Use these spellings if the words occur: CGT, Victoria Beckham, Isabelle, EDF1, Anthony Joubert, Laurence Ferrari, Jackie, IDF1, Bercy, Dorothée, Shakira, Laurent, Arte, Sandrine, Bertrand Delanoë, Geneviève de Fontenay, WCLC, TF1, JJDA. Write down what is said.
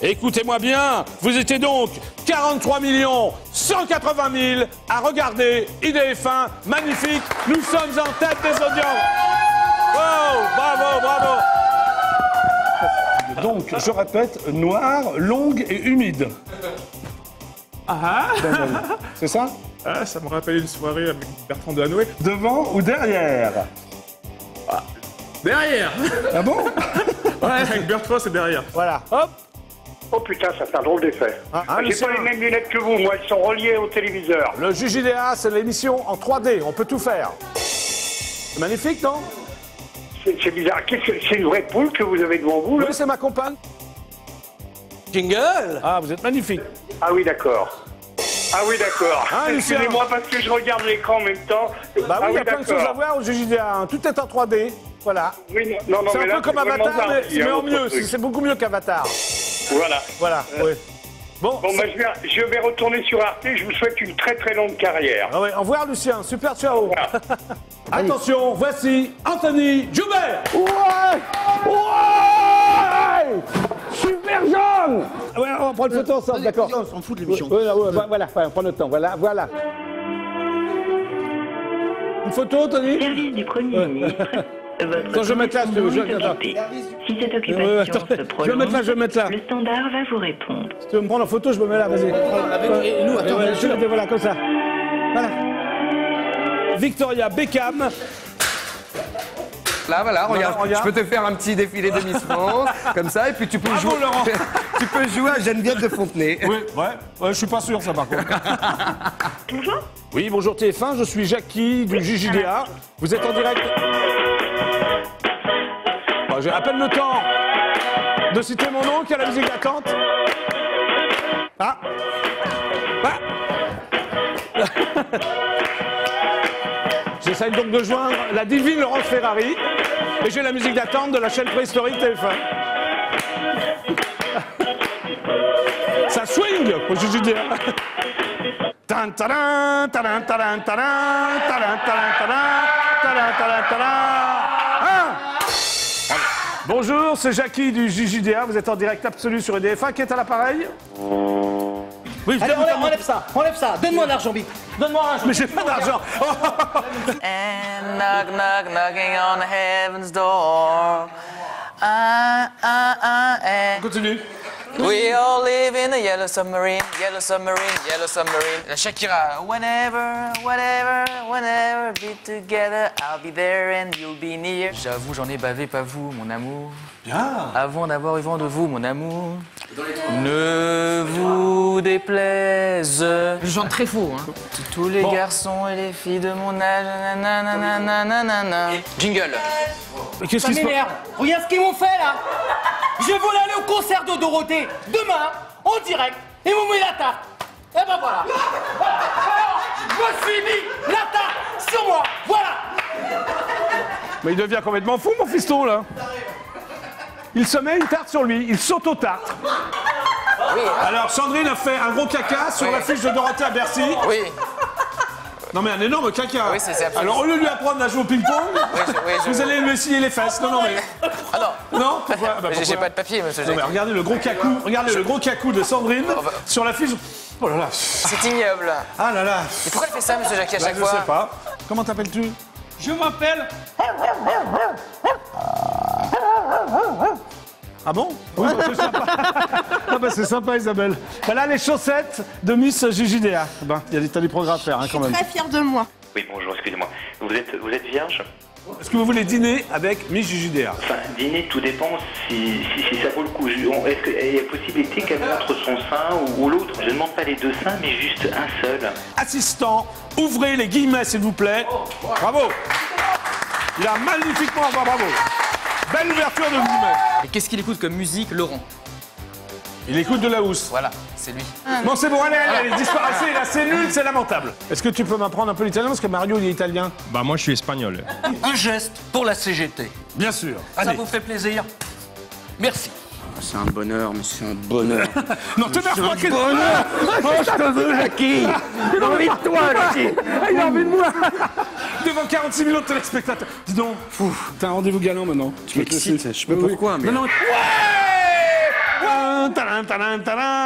Écoutez-moi bien, vous étiez donc 43 180 000 à regarder IDF1, magnifique, nous sommes en tête des audiences. Wow, bravo, bravo. Donc, je répète, noire, longue et humide. Ah, c'est ça? Ah, ça me rappelle une soirée avec Bertrand Delanoë. Devant ou derrière? Ah, derrière. Ah bon? Ouais, avec Bertrand, c'est derrière. Voilà, hop. Oh putain, ça fait un drôle d'effet. Ah, j'ai pas les mêmes lunettes que vous, moi, elles sont reliées au téléviseur. Le JJDA, c'est l'émission en 3D, on peut tout faire. C'est magnifique, non? C'est bizarre. C'est une vraie poule que vous avez devant vous là? Oui, c'est ma compagne. Jingle. Ah, vous êtes magnifique. Ah oui, d'accord. Ah oui, d'accord. Hein, excusez-moi parce que je regarde l'écran en même temps. Bah oui, il y a plein de choses à voir au JJDA. Tout est en 3D. Voilà. Oui, non, non, c'est un peu là, comme Avatar, mais en mieux. C'est beaucoup mieux qu'Avatar. Voilà. Voilà, oui. Bon bah, je vais retourner sur Arte. Je vous souhaite une très très longue carrière. Ah ouais, au revoir Lucien, super ciao. Voilà. Attention, voici Anthony Joubert. Ouais, ouais, super jeune. Ouais, on prend le photo ensemble, d'accord. On s'en fout de l'émission. Voilà, on prend notre temps. Voilà, voilà. Une photo, Anthony. Service du Premier ministre. Attends, je vais mettre là, si cette occupation se prolonge, je vais mettre là. Le standard va vous répondre. Si tu veux me prendre en photo, je me mets là, vas-y. Voilà, comme ça. Voilà. Victoria Beckham. Là, voilà, regarde, je peux te faire un petit défilé de Miss France, comme ça, et puis tu peux jouer... Bravo, Laurent. Tu peux jouer à Geneviève de Fontenay. Oui, ouais, je suis pas sûr, ça, par contre. Bonjour. Oui, bonjour TF1, je suis Jackie du JJDA. Vous êtes en direct... J'ai à peine le temps de citer mon nom qui a la musique d'attente. J'essaye donc de joindre la divine Laurence Ferrari et j'ai la musique d'attente de la chaîne préhistorique TF1. Ça swing, au JJDA. Tan taran, taran, taran, taran, taran, taran, taran, taran. Bonjour, c'est Jackie du JJDA, vous êtes en direct absolu sur EDF1, qui est à l'appareil? Oui, allez, enlève ça, donne-moi l'argent, Bic. Donne-moi l'argent. Mais j'ai pas d'argent. And knock, knock, knocking on heaven's door. Continue. We all live in a yellow submarine, yellow submarine, yellow submarine. La Shakira. Whenever, whenever, whenever, be together, I'll be there and you'll be near. J'avoue, j'en ai bavé, pas vous, mon amour. Bien. Avant d'avoir eu vent de vous, mon amour. Ne vous déplaise. Je chante très faux, hein. Tous les garçons et les filles de mon âge, nanana, nanana. Jingle. Qu'est-ce qui se passe? Regarde ce qu'ils m'ont fait, là. Je voulais aller au concert de Dorothée, demain, en direct, et vous mettez la tarte. Et ben voilà. Alors, je me suis mis la tarte sur moi, voilà. Mais il devient complètement fou, mon fiston, là. Il se met une tarte sur lui, il saute aux tartes. Oui. Alors, Sandrine a fait un gros caca sur l'affiche de Dorothée à Bercy. Oui. Non mais un énorme caca. Oui, alors au lieu de lui apprendre à jouer au ping-pong, vous allez lui essayer les fesses. Non, non mais... Ah non. Non, pourquoi? Bah, j'ai pas de papier, monsieur. Non, mais regardez le gros cacou, regardez le gros cacou de Sandrine sur l'affiche. Oh là là. C'est ignoble. Ah là là. Et pourquoi elle fait ça, monsieur Jackie, à chaque fois? Je sais pas. Comment t'appelles-tu? Je m'appelle... Ah bon? Oui, bah, c'est sympa. Ah bah, c'est sympa, Isabelle. Voilà les chaussettes de Miss JJDA. Ben, il y a des tas de progrès à faire, hein, quand même. Je suis très fière de moi. Oui, bonjour, excusez-moi. Vous êtes vierge? Est-ce que vous voulez dîner avec Miss JJDA? Enfin, dîner, tout dépend si ça vaut le coup. Est-ce qu'il y a possibilité qu'elle montre son sein ou l'autre? Je ne demande pas les deux seins, mais juste un seul. Assistant, ouvrez les guillemets, s'il vous plaît. Oh, ouais. Bravo. Il a magnifiquement... Bravo. Belle ouverture de guillemets. Et qu'est-ce qu'il écoute comme musique, Laurent? Il écoute de la housse. Voilà, c'est lui. Bon, c'est bon, allez, disparaissez, là, c'est nul, c'est lamentable. Est-ce que tu peux m'apprendre un peu l'italien? Parce que Mario, il est italien. Bah, moi, je suis espagnol. Un geste pour la CGT. Bien sûr. Allez. Ça vous fait plaisir? Merci. C'est un bonheur, mais c'est un bonheur. Non, te meurs pas, c'est un bonheur. Oh, je te veux, Jackie. J'ai envie de toi, Jackie. Il a envie de moi. Devant 46 millions de téléspectateurs. Dis donc, t'as un rendez-vous galant maintenant. Tu m'excites, je sais pas pourquoi, mais... Non, non. Ouais! Taran, taran,